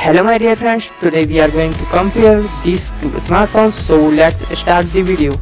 Hello my dear friends, today we are going to compare these two smartphones, so let's start the video.